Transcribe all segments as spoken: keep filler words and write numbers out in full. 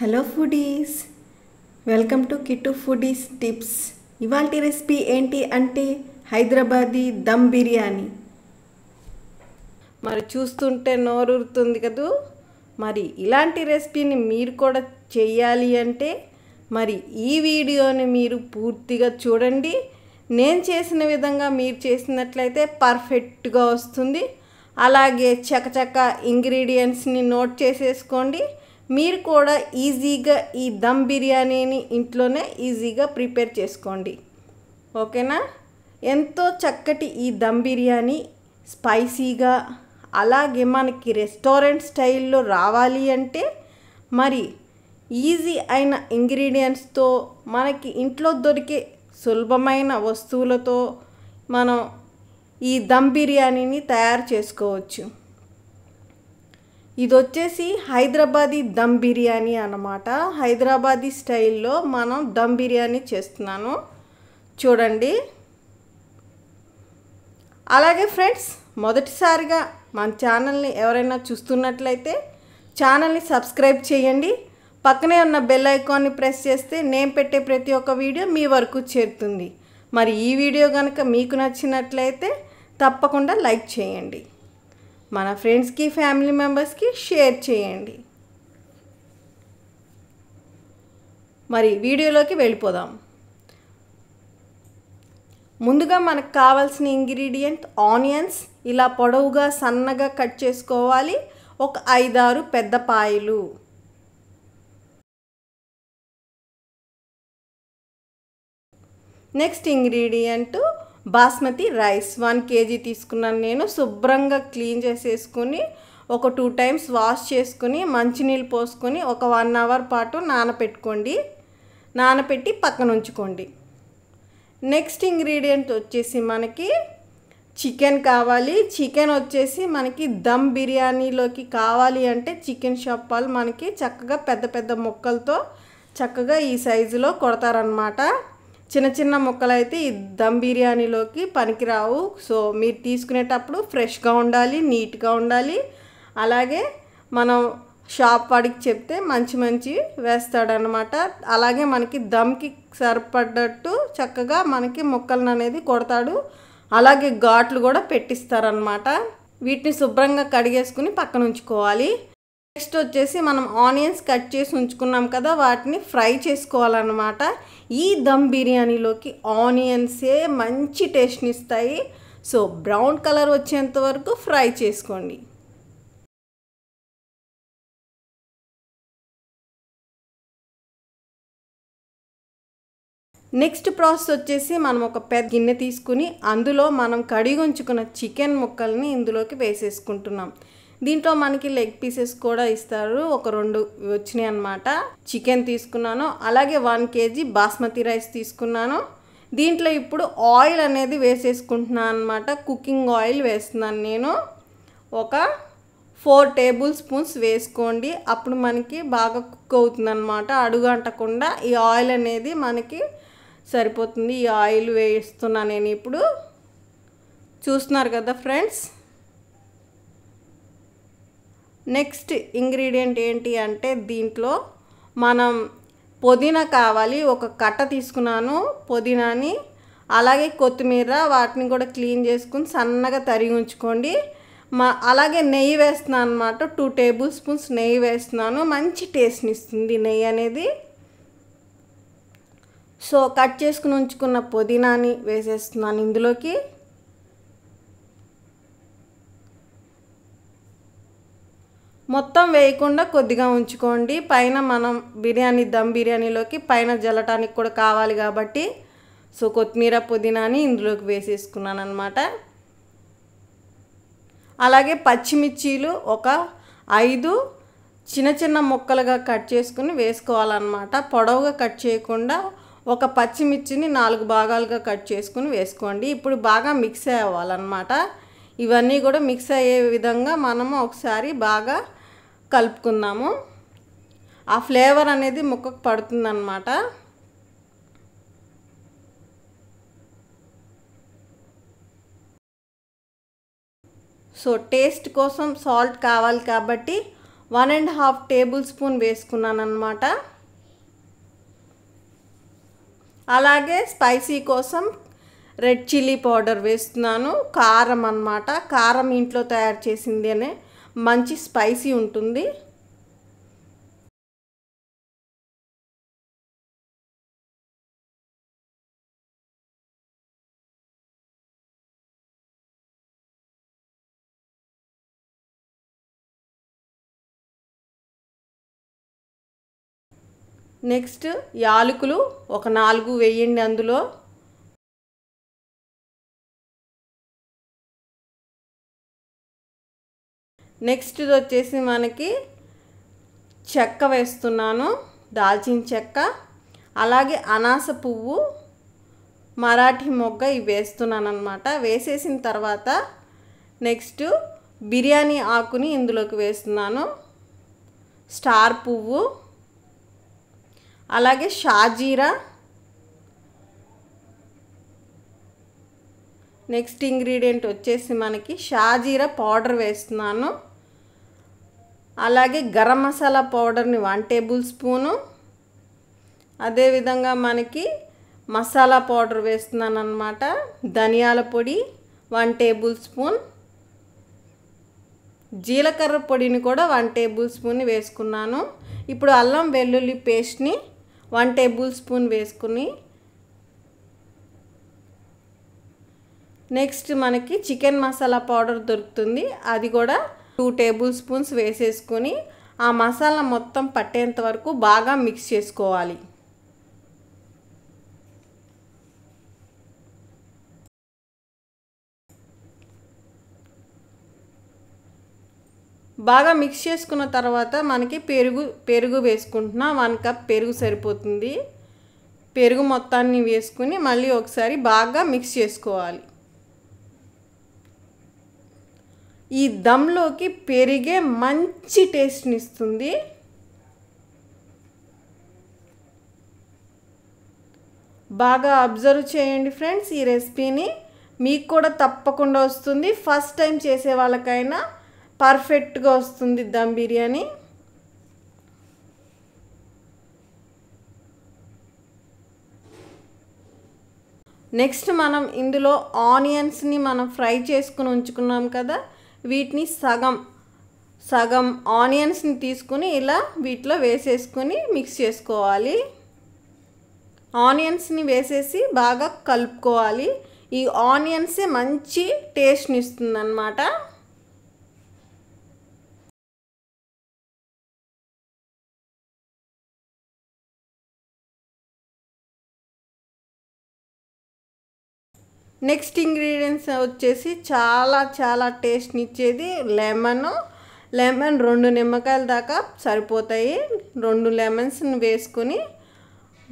Hello foodies welcome to Kittu foodies tips. इवाल्टी recipe एंटी अंटे हैदराबादी दम बिर्यानी। मरि चूस्तुंटे नोरूरुतुंदी कदू। मरि इलांटी रेसिपीनी मीरु कूडा चेयाली अंटे मरि ई वीडियोनी मीरु पूर्तिगा चूडंडी। नेनु चेसिन विधंगा मीरु चेसिनट्लयिते पर्फेक्ट गा वस्तुंदी। अलागे चकचक इंग्रीडियंट्स नी नोट चेसुकोंडी। మీరు కూడా ఈజీగా ఈ దమ్ బిర్యానీని ఇంట్లోనే ఈజీగా ప్రిపేర్ చేసుకోండి, ఓకేనా। ఎంతో చక్కటి ఈ దమ్ బిర్యానీ స్పైసీగా అలాగే మనకి రెస్టారెంట్ స్టైల్లో రావాలి అంటే మరి ఈజీ అయిన ఇంగ్రీడియెంట్స్ తో మనకి ఇంట్లో దొరికే సులభమైన వస్తువులతో మనం ఈ దమ్ బిర్యానీని తయారు చేసుకోవచ్చు। इदొచ్చేసి హైదరాబాదీ దమ్ బిర్యానీ అన్నమాట। హైదరాబాదీ స్టైల్లో మనం దమ్ బిర్యానీ చేస్తున్నాను చూడండి। అలాగే ఫ్రెండ్స్, మొదటిసారిగా మన ఛానల్ ని ఎవరైనా చూస్తున్నట్లయితే ఛానల్ ని సబ్స్క్రైబ్ చేయండి। పక్కనే ఉన్న బెల్ ఐకాన్ ని ప్రెస్ చేస్తే నేను పెట్టే ప్రతి ఒక్క వీడియో మీ వరకు చేరుతుంది। మరి ఈ వీడియో గనుక మీకు నచ్చినట్లయితే తప్పకుండా లైక్ చేయండి, మన ఫ్రెండ్స్ కి ఫ్యామిలీ మెంబర్స్ కి షేర్ చేయండి। మరి వీడియోలోకి వెళ్ళిపోదాం। ముందుగా మనకు కావాల్సిన ఇంగ్రీడియంట్ ఆనియన్స్ ఇలా పొడవుగా సన్నగా కట్ చేసుకోవాలి। ఒక ఐదారు పెద్ద పాయలు, next ingredient basmati rice one KG తీసుకున్నాను నేను। శుభ్రంగా క్లీన్ చేసేసుకొని ఒక టూ టైమ్స్ వాష్ చేసుకొని మంచి నీళ్ళు పోసుకొని ఒక వన్ అవర్ పాటు నానబెట్టుకోండి। నానబెట్టి పక్కన ఉంచుకోండి। నెక్స్ట్ ఇంగ్రీడియంట్ వచ్చేసి మనకి చికెన్ కావాలి। చికెన్ వచ్చేసి మనకి దమ్ బిర్యానీలోకి కావాలి అంటే చికెన్ షాప్ వాళ్ళు మనకి చక్కగా పెద్ద పెద్ద ముక్కలతో చక్కగా ఈ సైజులో కొడతారన్నమాట। చిన్న చిన్న ముక్కలైతే ఈ దమ్ బిర్యానీలోకి పనికిరావు। సో మీరు తీసుకునేటప్పుడు ఫ్రెష్గా ఉండాలి, నీట్గా ఉండాలి। అలాగే మనం షాప్ వాడికి చెప్తే మంచి మంచి వేస్తాడనమాట। అలాగే మనకి దమ్కి సరిపడ్డట్టు చక్కగా మనకి ముక్కలను అనేది కొడతాడు। అలాగే ఘాట్లు కూడా పెట్టిస్తారనమాట। వీటిని శుభ్రంగా కడిగేసుకుని పక్కన ఉంచుకోవాలి। నెక్స్ట్ వచ్చేసి మనం ఆనియన్స్ కట్ చేసి ఉంచుకున్నాం కదా, వాటిని ఫ్రై చేసుకోవాలన్నమాట। ఈ దమ్ బిర్యానీలోకి ఆనియన్సే మంచి టేస్ట్ని ఇస్తాయి। సో బ్రౌన్ కలర్ వచ్చేంత వరకు ఫ్రై చేసుకోండి। నెక్స్ట్ ప్రాసెస్ వచ్చేసి మనం ఒక పెద్ద గిన్నె తీసుకుని అందులో మనం కడిగి ఉంచుకున్న చికెన్ ముక్కల్ని ఇందులోకి వేసేసుకుంటున్నాం। దీంట్లో మనకి లెగ్ పీసెస్ కూడా ఇస్తారు, ఒక రెండు వచ్చనే అన్నమాట। చికెన్ తీసుకున్నాను, అలాగే వన్ కేజీ బాస్మతి రైస్ తీసుకున్నాను। దీంట్లో ఇప్పుడు ఆయిల్ అనేది వేసేసుకుంటున్నాను అన్నమాట। కుకింగ్ ఆయిల్ వేస్తున్నాను నేను, ఒక ఫోర్ టేబుల్ స్పూన్స్ వేసుకోండి। అప్పుడు మనకి బాగా కుక్ అవుతుందన్నమాట, అడుగంటకుండా ఈ ఆయిల్ అనేది మనకి సరిపోతుంది। ఈ ఆయిల్ వేస్తున్నా నేను ఇప్పుడు, చూస్తున్నారు కదా ఫ్రెండ్స్। నెక్స్ట్ ఇంగ్రీడియంట్ ఏంటి అంటే దీంట్లో మనం పుదీనా కావాలి, ఒక కట్ట తీసుకున్నాను పుదీనాని। అలాగే కొత్తిమీర వాటిని కూడా క్లీన్ చేసుకుని సన్నగా తరిగి ఉంచుకోండి। మా అలాగే నెయ్యి వేస్తున్నాను అన్నమాట, టూ టేబుల్ స్పూన్స్ నెయ్యి వేస్తున్నాను। మంచి టేస్ట్ని ఇస్తుంది నెయ్యి అనేది। సో కట్ చేసుకుని ఉంచుకున్న పుదీనాని వేసేస్తున్నాను ఇందులోకి। మొత్తం వేయకుండా కొద్దిగా ఉంచుకోండి, పైన మనం బిర్యానీ దమ్ బిర్యానీలోకి పైన జల్లటానికి కూడా కావాలి కాబట్టి। సో కొత్తిమీర పుదీనాని ఇందులోకి వేసేసుకున్నాను అన్నమాట। అలాగే పచ్చిమిర్చీలు ఒక ఐదు చిన్న చిన్న ముక్కలుగా కట్ చేసుకుని వేసుకోవాలన్నమాట, పొడవుగా కట్ చేయకుండా। ఒక పచ్చిమిర్చిని నాలుగు భాగాలుగా కట్ చేసుకుని వేసుకోండి। ఇప్పుడు బాగా మిక్స్ అవ్వాలన్నమాట। ఇవన్నీ కూడా మిక్స్ అయ్యే విధంగా మనము ఒకసారి బాగా కలుపుకుందాము, ఆ ఫ్లేవర్ అనేది ముక్కకు పడుతుందన్నమాట। సో టేస్ట్ కోసం సాల్ట్ కావాలి కాబట్టి one and half tablespoon వేసుకున్నాను అన్నమాట। అలాగే స్పైసీ కోసం రెడ్ చిల్లీ పౌడర్ వేస్తున్నాను, కారం అన్నమాట। కారం ఇంట్లో తయారు చేసిందేనే మంచి స్పైసీ ఉంటుంది। నెక్స్ట్ యాలకులు ఒక నాలుగు వేయండి అందులో। నెక్స్ట్ ఇది వచ్చేసి మనకి చెక్క వేస్తున్నాను, దాల్చిన చెక్క, అలాగే అనాస పువ్వు, మరాఠీ మొగ్గ ఇవి వేస్తున్నాను అన్నమాట। వేసేసిన తర్వాత నెక్స్ట్ బిర్యానీ ఆకుని ఇందులోకి వేస్తున్నాను, స్టార్ పువ్వు, అలాగే షాజీరా। నెక్స్ట్ ఇంగ్రీడియంట్ వచ్చేసి మనకి షాజీరా పౌడర్ వేస్తున్నాను, అలాగే గరం మసాలా పౌడర్ని వన్ టేబుల్ స్పూను, అదేవిధంగా మనకి మసాలా పౌడర్ వేస్తున్నాను అన్నమాట। ధనియాల పొడి వన్ టేబుల్ స్పూన్, జీలకర్ర పొడిని కూడా వన్ టేబుల్ స్పూన్ వేసుకున్నాను। ఇప్పుడు అల్లం వెల్లుల్లి పేస్ట్ని వన్ టేబుల్ స్పూన్ వేసుకుని నెక్స్ట్ మనకి చికెన్ మసాలా పౌడర్ దొరుకుతుంది, అది కూడా టూ టేబుల్ స్పూన్స్ వేసేసుకొని ఆ మసాలా మొత్తం పట్టేంత వరకు బాగా మిక్స్ చేసుకోవాలి। బాగా మిక్స్ చేసుకున్న తర్వాత మనకి పెరుగు పెరుగు వేసుకుంటున్నా, వన్ కప్ పెరుగు సరిపోతుంది। పెరుగు మొత్తాన్ని వేసుకుని మళ్ళీ ఒకసారి బాగా మిక్స్ చేసుకోవాలి। ఈ దమ్లోకి పెరిగే మంచి టేస్ట్ని ఇస్తుంది। బాగా అబ్జర్వ్ చేయండి ఫ్రెండ్స్, ఈ రెసిపీని మీకు కూడా తప్పకుండా వస్తుంది। ఫస్ట్ టైం చేసే వాళ్ళకైనా పర్ఫెక్ట్గా వస్తుంది దమ్ బిర్యానీ। నెక్స్ట్ మనం ఇందులో ఆనియన్స్ని మనం ఫ్రై చేసుకుని ఉంచుకున్నాం కదా, వీటిని సగం సగం ఆనియన్స్ని తీసుకుని ఇలా వీటిలో వేసేసుకుని మిక్స్ చేసుకోవాలి। ఆనియన్స్ని వేసేసి బాగా కలుపుకోవాలి, ఈ ఆనియన్సే మంచి టేస్ట్ని ఇస్తుంది అన్నమాట। నెక్స్ట్ ఇంగ్రీడియంట్స్ వచ్చేసి చాలా చాలా టేస్ట్ని ఇచ్చేది లెమన్ లెమన్ రెండు నిమ్మకాయల దాకా సరిపోతాయి, రెండు లెమన్స్ని వేసుకొని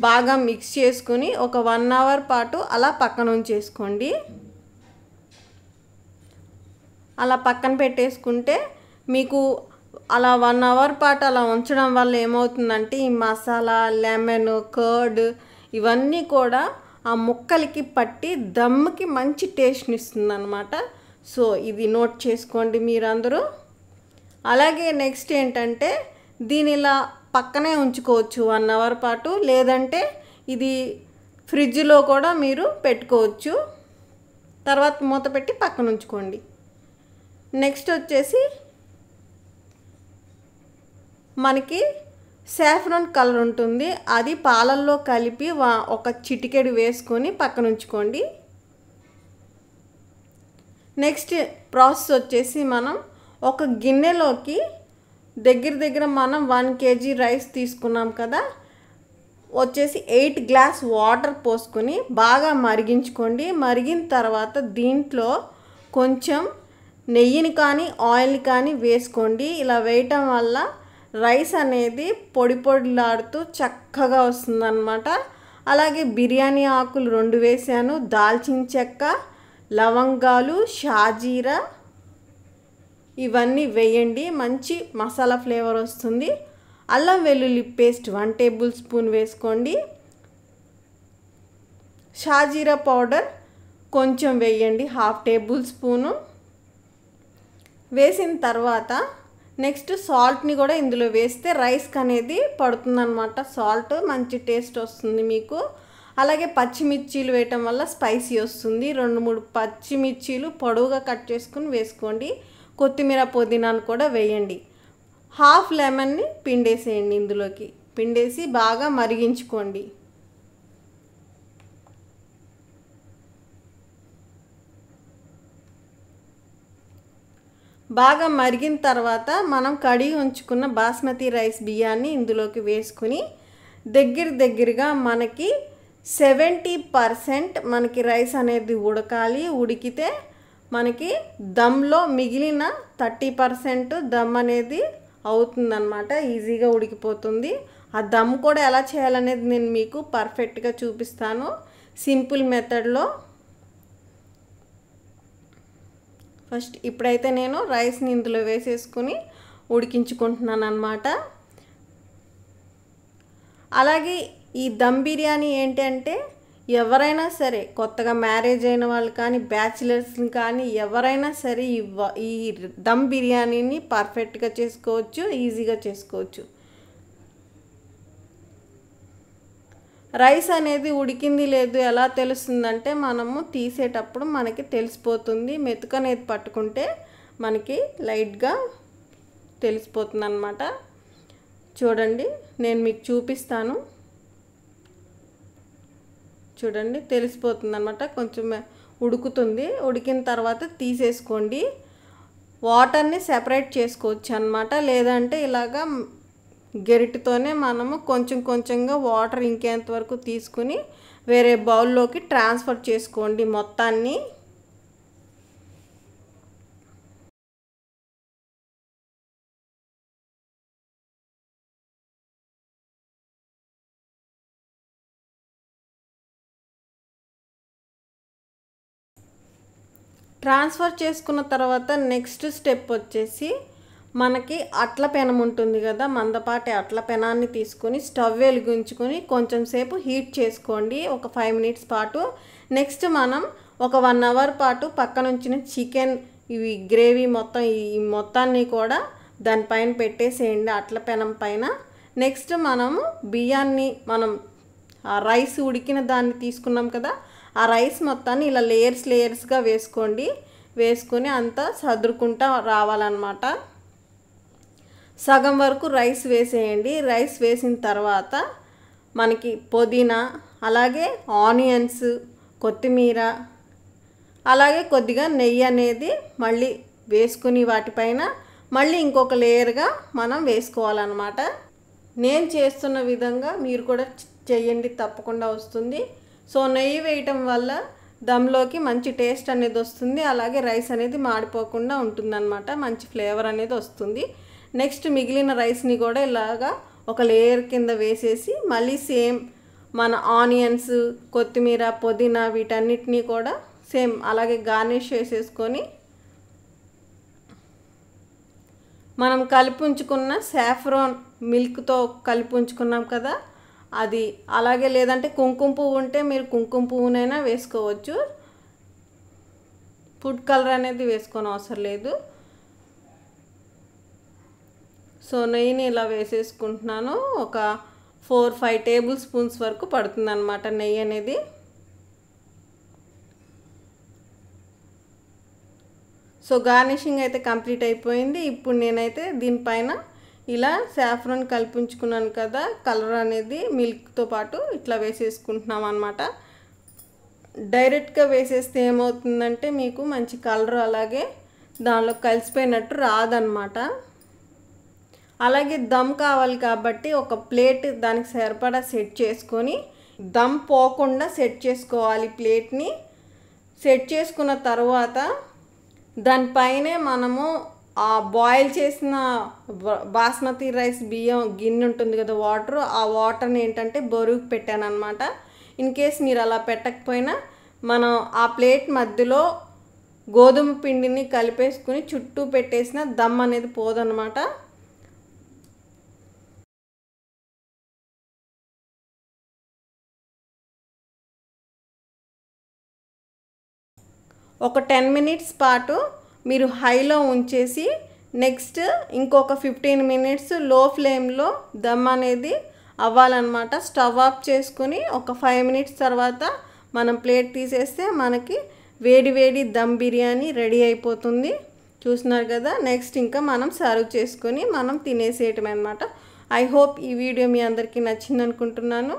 బాగా మిక్స్ చేసుకొని ఒక వన్ అవర్ పాటు అలా పక్కన ఉంచేసుకోండి। అలా పక్కన పెట్టేసుకుంటే మీకు అలా వన్ అవర్ పాటు అలా ఉంచడం వల్ల ఏమవుతుందంటే ఈ మసాలా, లెమన్, కర్డ్ ఇవన్నీ కూడా ఆ ముక్కలకి పట్టి దమ్కి మంచి టేస్ట్ని ఇస్తుంది అన్నమాట। సో ఇది నోట్ చేసుకోండి మీరందరూ। అలాగే నెక్స్ట్ ఏంటంటే దీని ఇలా పక్కనే ఉంచుకోవచ్చు వన్ అవర్ పాటు, లేదంటే ఇది ఫ్రిడ్జ్లో కూడా మీరు పెట్టుకోవచ్చు, తర్వాత మూత పెట్టి పక్కన ఉంచుకోండి। నెక్స్ట్ వచ్చేసి మనకి సాఫ్రాన్ కలర్ ఉంటుంది, అది పాలల్లో కలిపి ఒక చిటికెడు వేసుకొని పక్కన ఉంచుకోండి। నెక్స్ట్ ప్రాసెస్ వచ్చేసి మనం ఒక గిన్నెలోకి దగ్గర దగ్గర మనం వన్ కేజీ రైస్ తీసుకున్నాం కదా, వచ్చేసి ఎయిట్ గ్లాస్ వాటర్ పోసుకొని బాగా మరిగించుకోండి। మరిగిన తర్వాత దీంట్లో కొంచెం నెయ్యిని కానీ ఆయిల్ని కానీ వేసుకోండి, ఇలా వేయటం వల్ల రైస్ అనేది పొడి పొడిలాడుతూ చక్కగా వస్తుందన్నమాట। అలాగే బిర్యానీ ఆకులు రెండు వేసాను, దాల్చిన చెక్క, లవంగాలు, షాజీరా ఇవన్నీ వేయండి, మంచి మసాలా ఫ్లేవర్ వస్తుంది। అల్లం వెల్లుల్లి పేస్ట్ వన్ టేబుల్ స్పూన్ వేసుకోండి, షాజీరా పౌడర్ కొంచెం వేయండి హాఫ్ టేబుల్ స్పూను। వేసిన తర్వాత నెక్స్ట్ సాల్ట్ ని కూడా ఇందులో వేస్తే రైస్ కనేది పడుతుందన్నమాట. సాల్ట్ మంచి టేస్ట్ వస్తుంది మీకు. అలాగే పచ్చిమిర్చిలు వేయడం వల్ల స్పైసీ వస్తుంది. రెండు మూడు పచ్చిమిర్చిలు పొడవుగా కట్ చేసుకొని వేసుకోండి. కొత్తిమీర పుదీనాను కూడా వేయండి. హాఫ్ లెమన్ ని పిండేసేయండి, ఇందులోకి పిండేసి బాగా మరిగించుకోండి. బాగా మరిగిన తర్వాత మనం కడిగి ఉంచుకున్న బాస్మతి రైస్ బియ్యాన్ని ఇందులోకి వేసుకుని దగ్గర దగ్గరగా మనకి సెవెంటీ పర్సెంట్ మనకి రైస్ అనేది ఉడకాలి. ఉడికితే మనకి దమ్లో మిగిలిన థర్టీ పర్సెంట్ దమ్ అనేది అవుతుందన్నమాట. ఈజీగా ఉడికిపోతుంది. ఆ దమ్ కూడా ఎలా చేయాలనేది నేను మీకు పర్ఫెక్ట్గా చూపిస్తాను సింపుల్ మెథడ్లో. ఫస్ట్ ఇప్పుడైతే నేను రైస్ని ఇందులో వేసేసుకుని ఉడికించుకుంటున్నాను అన్నమాట. అలాగే ఈ దమ్ బిర్యానీ ఏంటంటే ఎవరైనా సరే కొత్తగా మ్యారేజ్ అయిన వాళ్ళు కానీ బ్యాచిలర్స్ని కానీ ఎవరైనా సరే ఈ దమ్ బిర్యానీని పర్ఫెక్ట్గా చేసుకోవచ్చు, ఈజీగా చేసుకోవచ్చు. రైస్ అనేది ఉడికింది లేదు ఎలా తెలుస్తుందంటే మనము తీసేటప్పుడు మనకి తెలిసిపోతుంది. మెతుకు అనేది పట్టుకుంటే మనకి లైట్గా తెలిసిపోతుంది అన్నమాట. చూడండి నేను మీకు చూపిస్తాను. చూడండి తెలిసిపోతుంది అన్నమాట. కొంచెం ఉడుకుతుంది. ఉడికిన తర్వాత తీసేసుకోండి. వాటర్ని సెపరేట్ చేసుకోవచ్చు అన్నమాట. లేదంటే ఇలాగా గరిటతోనే మనము కొంచెం కొంచెంగా వాటర్ ఇంకేంత వరకు తీసుకుని వేరే బౌల్లోకి ట్రాన్స్ఫర్ చేసుకోండి మొత్తాన్ని. ట్రాన్స్ఫర్ చేసుకున్న తర్వాత నెక్స్ట్ స్టెప్ వచ్చేసి మనకి అట్ల పెనం ఉంటుంది కదా, మందపాటి అట్ల పెనాన్ని తీసుకొని స్టవ్ వెలిగించుకొని కొంచెం సేపు హీట్ చేసుకోండి ఒక ఫైవ్ మినిట్స్ పాటు. నెక్స్ట్ మనం ఒక వన్ అవర్ పాటు పక్కన ఉంచిన చికెన్ ఇవి గ్రేవీ మొత్తం ఈ మొత్తాన్ని కూడా దానిపైన పెట్టేసేయండి అట్ల పెనం పైన. నెక్స్ట్ మనము బియ్యాన్ని మనం రైస్ ఉడికిన దాన్ని తీసుకున్నాం కదా, ఆ రైస్ మొత్తాన్ని ఇలా లేయర్స్ లేయర్స్గా వేసుకోండి. వేసుకొని అంతా సదురుకుంటా రావాలన్నమాట. సగం వరకు రైస్ వేసేయండి. రైస్ వేసిన తర్వాత మనకి పుదీనా అలాగే ఆనియన్స్ కొత్తిమీర అలాగే కొద్దిగా నెయ్యి అనేది మళ్ళీ వేసుకుని వాటిపైన మళ్ళీ ఇంకొక లేయర్గా మనం వేసుకోవాలన్నమాట. నేను చేస్తున్న విధంగా మీరు కూడా చేయండి, తప్పకుండా వస్తుంది. సో నెయ్యి వేయటం వల్ల దమ్లోకి మంచి టేస్ట్ అనేది వస్తుంది. అలాగే రైస్ అనేది మాడిపోకుండా ఉంటుందన్నమాట. మంచి ఫ్లేవర్ అనేది వస్తుంది. నెక్స్ట్ మిగిలిన రైస్ని కూడా ఇలాగా ఒక లేయర్ కింద వేసేసి మళ్ళీ సేమ్ మన ఆనియన్స్ కొత్తిమీర పుదీనా వీటన్నిటినీ కూడా సేమ్ అలాగే గార్నిష్ చేసేసుకొని మనం కలిపి ఉంచుకున్న సాఫ్రాన్ మిల్క్తో కలిపి ఉంచుకున్నాం కదా అది, అలాగే లేదంటే కుంకుమ పువ్వు ఉంటే మీరు కుంకుమ పువ్వునైనా వేసుకోవచ్చు. ఫుడ్ కలర్ అనేది వేసుకోని అవసరం లేదు. సో నెయ్యిని ఇలా వేసేసుకుంటున్నాను. ఒక ఫోర్ ఫైవ్ టేబుల్ స్పూన్స్ వరకు పడుతుంది అన్నమాట నెయ్యి అనేది. సో గార్నిషింగ్ అయితే కంప్లీట్ అయిపోయింది. ఇప్పుడు నేనైతే దీనిపైన ఇలా సాఫ్రాన్ కలిపించుకున్నాను కదా, కలర్ అనేది మిల్క్తో పాటు ఇట్లా వేసేసుకుంటున్నాం అన్నమాట. డైరెక్ట్గా వేసేస్తే ఏమవుతుందంటే మీకు మంచి కలర్ అలాగే దానిలో కలిసిపోయినట్టు రాదన్నమాట. అలాగే దమ్ కావాలి కాబట్టి ఒక ప్లేట్ దానికి సరిపడా సెట్ చేసుకొని దమ్ పోకుండా సెట్ చేసుకోవాలి ప్లేట్ని. సెట్ చేసుకున్న తర్వాత దానిపైనే మనము ఆ బాయిల్ చేసిన బాస్మతి రైస్ బియ్యం గిన్నె ఉంటుంది కదా వాటర్, ఆ వాటర్ని ఏంటంటే బొరుగు పెట్టాను అనమాట. ఇన్ కేస్ మీరు అలా పెట్టకపోయినా మనం ఆ ప్లేట్ మధ్యలో గోధుమ పిండిని కలిపేసుకుని చుట్టూ పెట్టేసిన దమ్ అనేది పోదన్నమాట. ఒక టెన్ మినిట్స్ పాటు మీరు హైలో ఉంచేసి నెక్స్ట్ ఇంకొక ఫిఫ్టీన్ మినిట్స్ లో ఫ్లేమ్ లో దమ్ అనేది అవ్వాలన్నమాట. స్టవ్ ఆఫ్ చేసుకొని ఒక ఫైవ్ మినిట్స్ తర్వాత మనం ప్లేట్ తీసేస్తే మనకి వేడి వేడి దమ్ బిర్యానీ రెడీ అయిపోతుంది. చూస్తున్నారు కదా. నెక్స్ట్ ఇంకా మనం సర్వ్ చేసుకొని మనం తినేసేయటమే అన్నమాట. ఐ హోప్ ఈ వీడియో మీ అందరికీ నచ్చింది అనుకుంటున్నాను.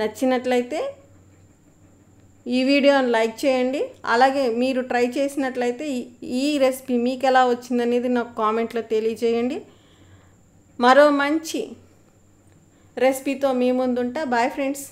నచ్చినట్లయితే ఈ వీడియోని లైక్ చేయండి. అలాగే మీరు ట్రై చేసినట్లయితే ఈ రెసిపీ మీకు ఎలా వచ్చిందనేది నాకు కామెంట్లో తెలియజేయండి. మరో మంచి రెసిపీతో మీ ముందుంటా. Bye friends.